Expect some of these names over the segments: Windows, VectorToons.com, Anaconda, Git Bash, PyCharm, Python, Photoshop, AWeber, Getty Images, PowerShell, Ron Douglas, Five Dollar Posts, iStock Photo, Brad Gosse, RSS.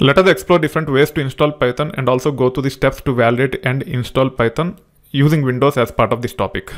Let us explore different ways to install Python and also go through the steps to validate and install Python using Windows as part of this topic.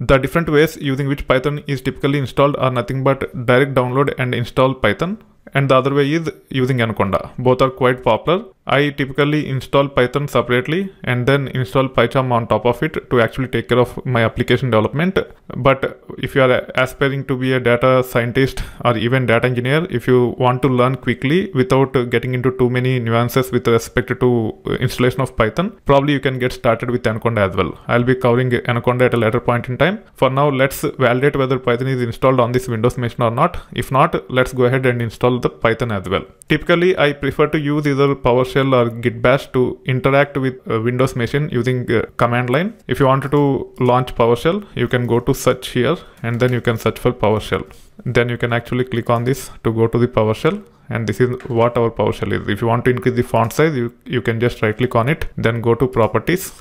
The different ways using which Python is typically installed are nothing but direct download and install Python, and the other way is using Anaconda. Both are quite popular. I typically install Python separately and then install PyCharm on top of it to actually take care of my application development. But if you are aspiring to be a data scientist or even data engineer, if you want to learn quickly without getting into too many nuances with respect to installation of Python, probably you can get started with Anaconda as well. I'll be covering Anaconda at a later point in time. For now, let's validate whether Python is installed on this Windows machine or not. If not, let's go ahead and install the Python as well. Typically, I prefer to use either PowerShell or Git Bash to interact with Windows machine using command line. If you want to launch PowerShell, you can go to search here and then you can search for PowerShell. Then you can actually click on this to go to the PowerShell, and this is what our PowerShell is. If you want to increase the font size, you can just right click on it, then go to properties,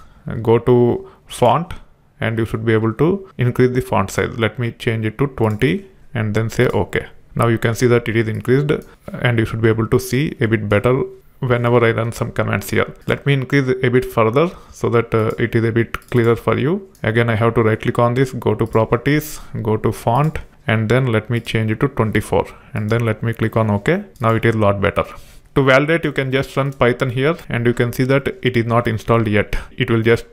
go to font, and you should be able to increase the font size. Let me change it to 20 and then say OK. Now you can see that it is increased, and you should be able to see a bit better whenever I run some commands here. Let me increase a bit further so that it is a bit clearer for you. Again, I have to right click on this, go to properties, go to font, and then let me change it to 24, and then let me click on OK. Now it is a lot better. To validate, you can just run Python here, and you can see that it is not installed yet. It will just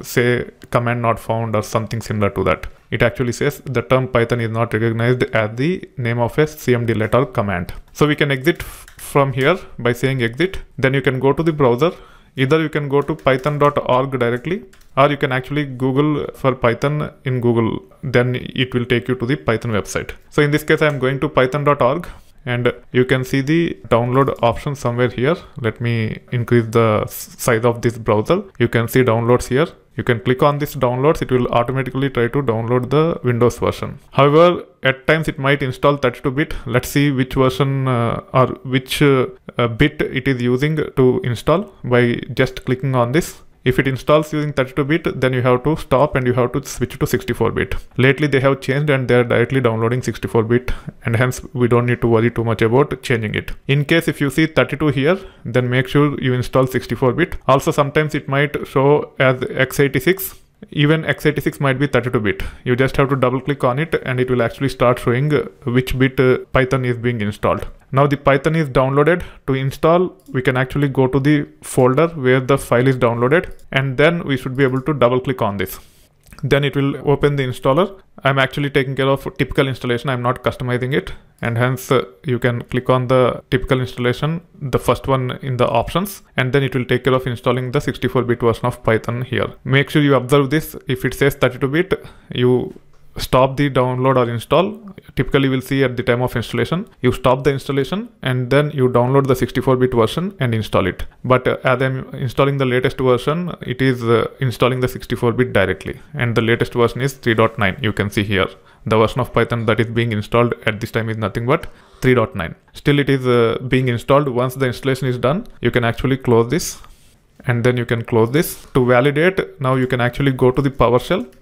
say command not found or something similar to that. It actually says the term Python is not recognized as the name of a CMD letter command. So we can exit from here by saying exit. Then you can go to the browser. Either you can go to python.org directly, or you can actually Google for Python in Google. Then it will take you to the Python website. So in this case, I am going to python.org. And you can see the download option somewhere here. Let me increase the size of this browser. You can see downloads here. You can click on this downloads. It will automatically try to download the Windows version. However, at times it might install 32-bit. Let's see which version or which bit it is using to install by just clicking on this. If it installs using 32-bit, then you have to stop and you have to switch to 64-bit. Lately, they have changed and they are directly downloading 64-bit, and hence we don't need to worry too much about changing it. In case if you see 32 here, then make sure you install 64-bit. Also, sometimes it might show as x86. Even x86 might be 32-bit. You just have to double click on it and it will actually start showing which bit Python is being installed. Now the Python is downloaded. To install, we can actually go to the folder where the file is downloaded, and then we should be able to double click on this. Then it will open the installer. I'm actually taking care of typical installation. I'm not customizing it, and hence you can click on the typical installation, the first one in the options, and then it will take care of installing the 64-bit version of Python here. Make sure you observe this. If it says 32-bit, you stop the download or install. Typically, we'll see at the time of installation, you stop the installation and then you download the 64-bit version and install it. But as I'm installing the latest version, it is installing the 64-bit directly, and the latest version is 3.9. You can see here the version of Python that is being installed at this time is nothing but 3.9. Still, it is being installed. Once the installation is done, you can actually close this, and then you can close this. To validate, now you can actually go to the PowerShell.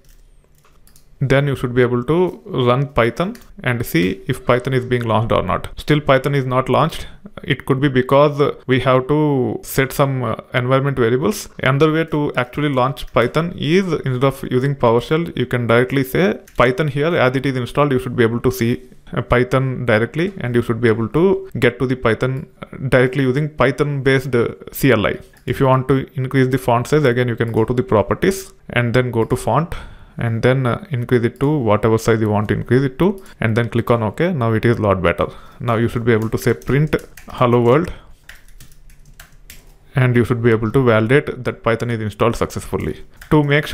Then you should be able to run Python and see if Python is being launched or not. Still, Python is not launched. It could be because we have to set some environment variables. Another way to actually launch Python is, instead of using PowerShell, you can directly say Python here. As it is installed, you should be able to see Python directly, and you should be able to get to the Python directly using Python based CLI. If you want to increase the font size, again, you can go to the properties and then go to font, and then increase it to whatever size you want to increase it to, and then click on OK. Now it is a lot better. Now you should be able to say print hello world, and you should be able to validate that Python is installed successfully. To make sure